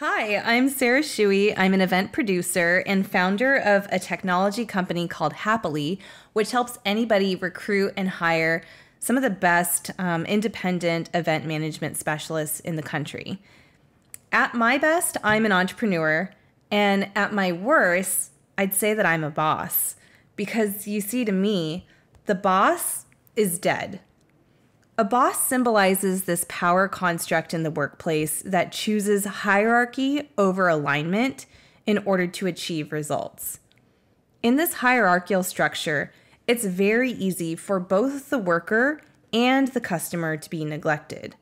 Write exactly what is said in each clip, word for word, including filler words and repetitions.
Hi, I'm Sarah Shuey. I'm an event producer and founder of a technology company called Happily, which helps anybody recruit and hire some of the best um, independent event management specialists in the country. At my best, I'm an entrepreneur, and at my worst, I'd say that I'm a boss. Because you see, to me, the boss is dead. A boss symbolizes this power construct in the workplace that chooses hierarchy over alignment in order to achieve results. In this hierarchical structure, it's very easy for both the worker and the customer to be neglected.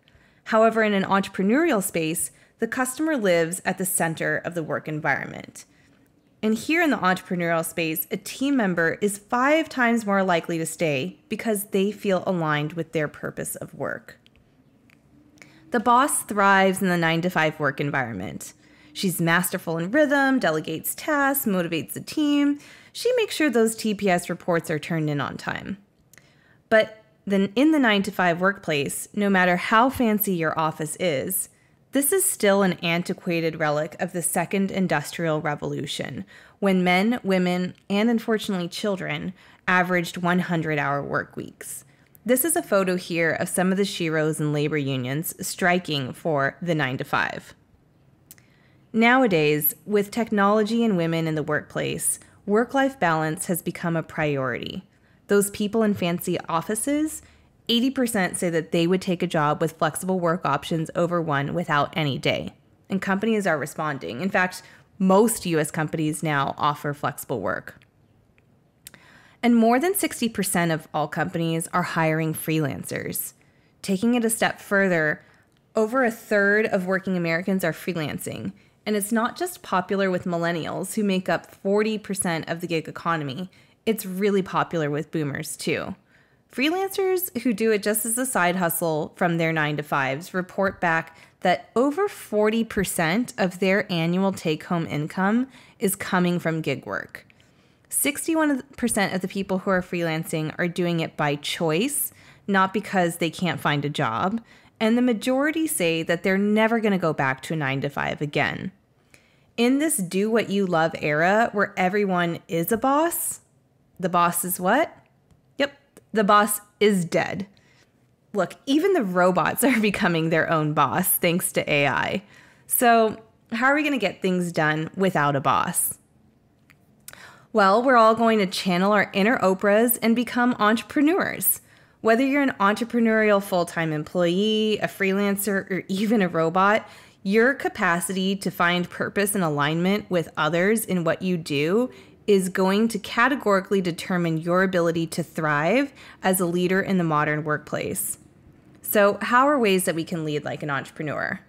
However, in an entrepreneurial space, the customer lives at the center of the work environment. And here in the entrepreneurial space, a team member is five times more likely to stay because they feel aligned with their purpose of work. The boss thrives in the nine to five work environment. She's masterful in rhythm, delegates tasks, motivates the team. She makes sure those T P S reports are turned in on time. But then in the nine to five workplace, no matter how fancy your office is, this is still an antiquated relic of the Second Industrial Revolution, when men, women, and unfortunately children averaged one hundred hour work weeks. This is a photo here of some of the sheroes and labor unions striking for the nine to five. Nowadays, with technology and women in the workplace, work-life balance has become a priority. Those people in fancy offices, eighty percent say that they would take a job with flexible work options over one without any day. And companies are responding. In fact, most U S companies now offer flexible work. And more than sixty percent of all companies are hiring freelancers. Taking it a step further, over a third of working Americans are freelancing. And it's not just popular with millennials, who make up forty percent of the gig economy. It's really popular with boomers, too. Freelancers who do it just as a side hustle from their nine to fives report back that over forty percent of their annual take-home income is coming from gig work. sixty-one percent of the people who are freelancing are doing it by choice, not because they can't find a job, and the majority say that they're never going to go back to a nine to five again. In this do-what-you-love era where everyone is a boss, the boss is what? The boss is dead. Look, even the robots are becoming their own boss thanks to A I. So how are we going to get things done without a boss? Well, we're all going to channel our inner Oprahs and become entrepreneurs. Whether you're an entrepreneurial full-time employee, a freelancer, or even a robot, your capacity to find purpose and alignment with others in what you do is going to categorically determine your ability to thrive as a leader in the modern workplace. So how are ways that we can lead like an entrepreneur?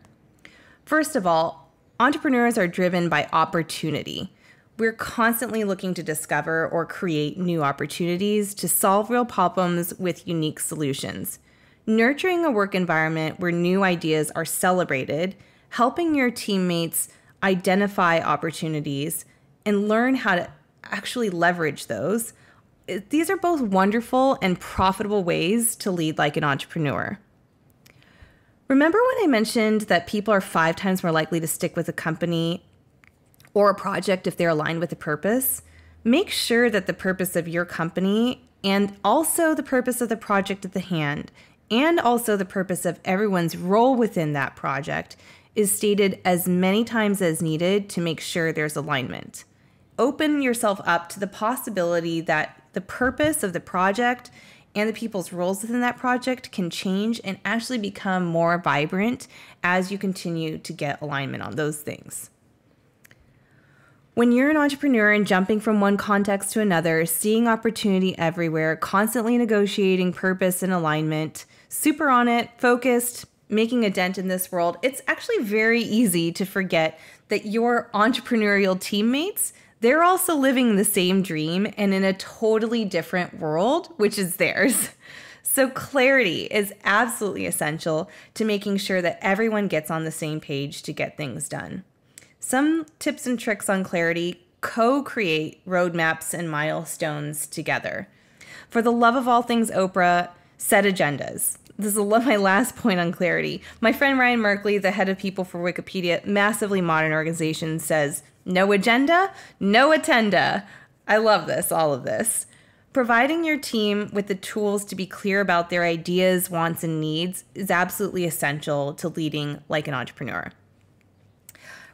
First of all, entrepreneurs are driven by opportunity. We're constantly looking to discover or create new opportunities to solve real problems with unique solutions. Nurturing a work environment where new ideas are celebrated, helping your teammates identify opportunities, and learn how to actually leverage those. These are both wonderful and profitable ways to lead like an entrepreneur. Remember when I mentioned that people are five times more likely to stick with a company or a project if they're aligned with a purpose? Make sure that the purpose of your company, and also the purpose of the project at the hand, and also the purpose of everyone's role within that project, is stated as many times as needed to make sure there's alignment. Open yourself up to the possibility that the purpose of the project and the people's roles within that project can change and actually become more vibrant as you continue to get alignment on those things. When you're an entrepreneur and jumping from one context to another, seeing opportunity everywhere, constantly negotiating purpose and alignment, super on it, focused, making a dent in this world, it's actually very easy to forget that your entrepreneurial teammates, they're also living the same dream and in a totally different world, which is theirs. So clarity is absolutely essential to making sure that everyone gets on the same page to get things done. Some tips and tricks on clarity: co-create roadmaps and milestones together. For the love of all things Oprah, set agendas. This is my last point on clarity. My friend Ryan Merkley, the head of people for Wikipedia, massively modern organization, says, no agenda, no attenda. I love this, all of this. Providing your team with the tools to be clear about their ideas, wants, and needs is absolutely essential to leading like an entrepreneur.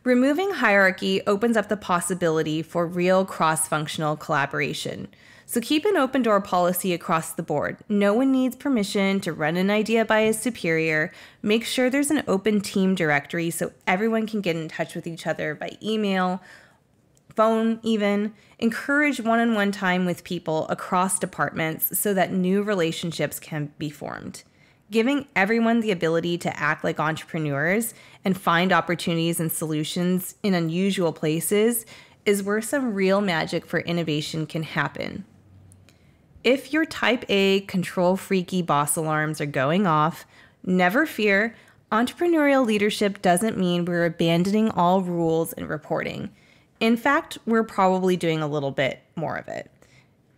Removing hierarchy opens up the possibility for real cross-functional collaboration. So keep an open door policy across the board. No one needs permission to run an idea by a superior. Make sure there's an open team directory so everyone can get in touch with each other by email, phone even. Encourage one-on-one time with people across departments so that new relationships can be formed. Giving everyone the ability to act like entrepreneurs and find opportunities and solutions in unusual places is where some real magic for innovation can happen. If your type A control freaky boss alarms are going off, never fear. Entrepreneurial leadership doesn't mean we're abandoning all rules and reporting. In fact, we're probably doing a little bit more of it.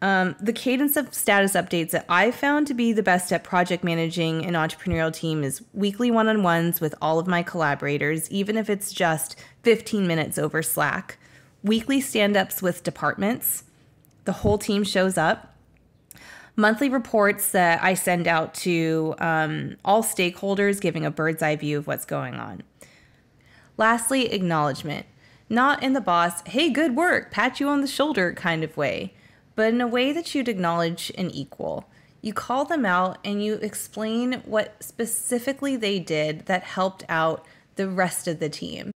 Um, the cadence of status updates that I found to be the best at project managing an entrepreneurial team is weekly one-on-ones with all of my collaborators, even if it's just fifteen minutes over Slack, weekly stand-ups with departments, the whole team shows up, monthly reports that I send out to um, all stakeholders, giving a bird's eye view of what's going on. Lastly, acknowledgement. Not in the boss, hey, good work, pat you on the shoulder kind of way, but in a way that you'd acknowledge an equal. You call them out and you explain what specifically they did that helped out the rest of the team.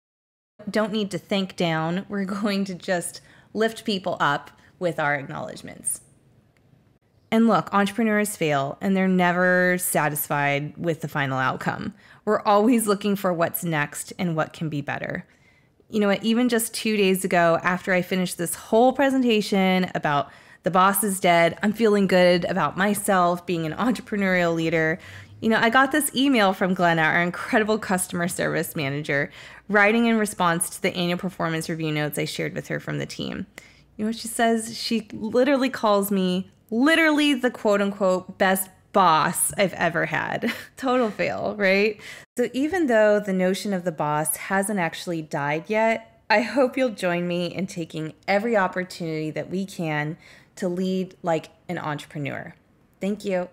Don't need to think down. We're going to just lift people up with our acknowledgments. And look, entrepreneurs fail and they're never satisfied with the final outcome. We're always looking for what's next and what can be better. You know what, even just two days ago, after I finished this whole presentation about the boss is dead, I'm feeling good about myself being an entrepreneurial leader, you know, I got this email from Glenna, our incredible customer service manager, writing in response to the annual performance review notes I shared with her from the team. You know what she says? She literally calls me literally the quote unquote best boss I've ever had. Total fail, right? So even though the notion of the boss hasn't actually died yet, I hope you'll join me in taking every opportunity that we can to lead like an entrepreneur. Thank you.